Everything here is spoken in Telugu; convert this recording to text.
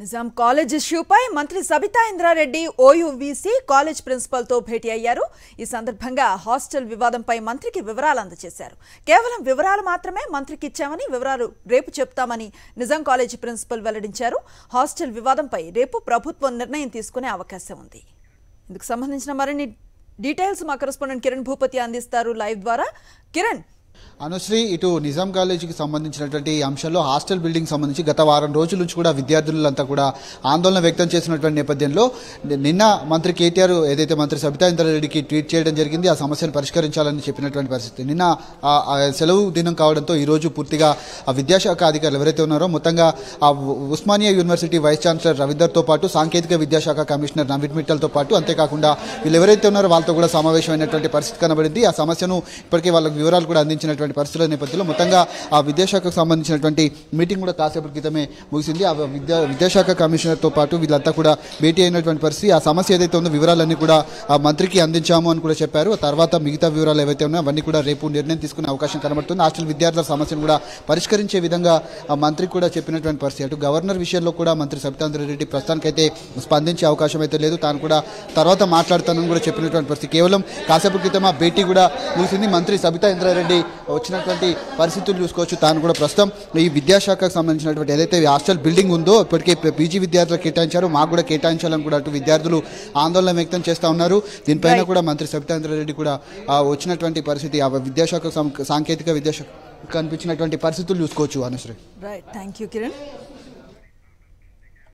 నిజాం కాలేజ్ ఇష్యూపై మంత్రి Sabitha Indra Reddy OUVCC college principal తో భేటీ అయ్యారు। ఈ సందర్భంగా హాస్టల్ వివాదంపై మంత్రికి వివరాలు అందజేశారు। కేవలం వివరాలు మాత్రమే మంత్రికి ఇచ్చామని, వివరాలు రేపు చెప్తామని నిజాం కాలేజ్ ప్రిన్సిపల్ వెల్లడించారు। హాస్టల్ వివాదంపై రేపు ప్రభుత్వం నిర్ణయం తీసుకునే అవకాశం ఉంది। ఇందుకు సంబంధించిన మరిన్ని డీటెయిల్స్ మా కరెస్పాండెంట్ కిరణ్ భూపతి అందిస్తారు లైవ్ ద్వారా। కిరణ్, అనుశ్రీ, ఇటు నిజాం కాలేజీకి సంబంధించినటువంటి అంశంలో హాస్టల్ బిల్డింగ్ సంబంధించి గత వారం రోజుల నుంచి కూడా విద్యార్థులంతా కూడా ఆందోళన వ్యక్తం చేసినటువంటి నేపథ్యంలో నిన్న మంత్రి కేటీఆర్ ఏదైతే మంత్రి సబితా ఇంద్రారెడ్డికి ట్వీట్ చేయడం జరిగింది, ఆ సమస్యను పరిష్కరించాలని చెప్పినటువంటి పరిస్థితి। నిన్న సెలవు దినం కావడంతో ఈరోజు పూర్తిగా విద్యాశాఖ అధికారులు ఎవరైతే ఉన్నారో మొత్తంగా ఉస్మానియా యూనివర్సిటీ వైస్ ఛాన్సలర్ రవీందర్తో పాటు సాంకేతిక విద్యాశాఖ కమిషనర్ నవీన్ మిట్టల్తో పాటు అంతేకాకుండా వీళ్ళు ఎవరైతే ఉన్నారో వాళ్ళతో కూడా సమావేశమైనటువంటి పరిస్థితి కనబడింది। ఆ సమస్యను ఇప్పటికే వాళ్ళకి వివరాలు కూడా అందించినటువంటి పరిస్థితుల నేపథ్యంలో మొత్తంగా ఆ విద్యాశాఖకు సంబంధించినటువంటి మీటింగ్ కూడా కాసేపటి క్రితమే ముగిసింది। ఆ విద్యాశాఖ కమిషనర్తో పాటు వీళ్ళంతా కూడా భేటీ అయినటువంటి పరిస్థితి। ఆ సమస్య ఏదైతే ఉందో వివరాలన్నీ కూడా ఆ మంత్రికి అందించాము అని కూడా చెప్పారు। తర్వాత మిగతా వివరాలు ఏవైతే ఉన్నాయో అవన్నీ కూడా రేపు నిర్ణయం తీసుకునే అవకాశం కనబడుతుంది। హాస్టల్ విద్యార్థుల సమస్యను కూడా పరిష్కరించే విధంగా ఆ మంత్రికి కూడా చెప్పినటువంటి పరిస్థితి। అటు గవర్నర్ విషయంలో కూడా మంత్రి సబితా ఇంద్రారెడ్డి ప్రస్తుతానికైతే స్పందించే అవకాశం అయితే లేదు, తాను కూడా తర్వాత మాట్లాడతానని కూడా చెప్పినటువంటి పరిస్థితి। కేవలం కాసేపటి క్రితం ఆ భేటీ కూడా ముగిసింది। మంత్రి సబితా ఇంద్రారెడ్డి వచ్చినటువంటి పరిస్థితులు చూసుకోవచ్చు। తాను కూడా ప్రస్తుతం ఈ విద్యాశాఖకు సంబంధించినటువంటి ఏదైతే హాస్టల్ బిల్డింగ్ ఉందో ఇప్పటికే పీజీ విద్యార్థులకు కేటాయించారు, మాకు కూడా కేటాయించాలని కూడా అటు విద్యార్థులు ఆందోళన వ్యక్తం చేస్తూ ఉన్నారు। దీనిపైన కూడా మంత్రి సబితా ఇంద్రారెడ్డి కూడా వచ్చినటువంటి పరిస్థితి, ఆ విద్యాశాఖ సాంకేతిక విద్యాశాఖ కనిపించినటువంటి పరిస్థితులు చూసుకోవచ్చు అనుశ్రీ।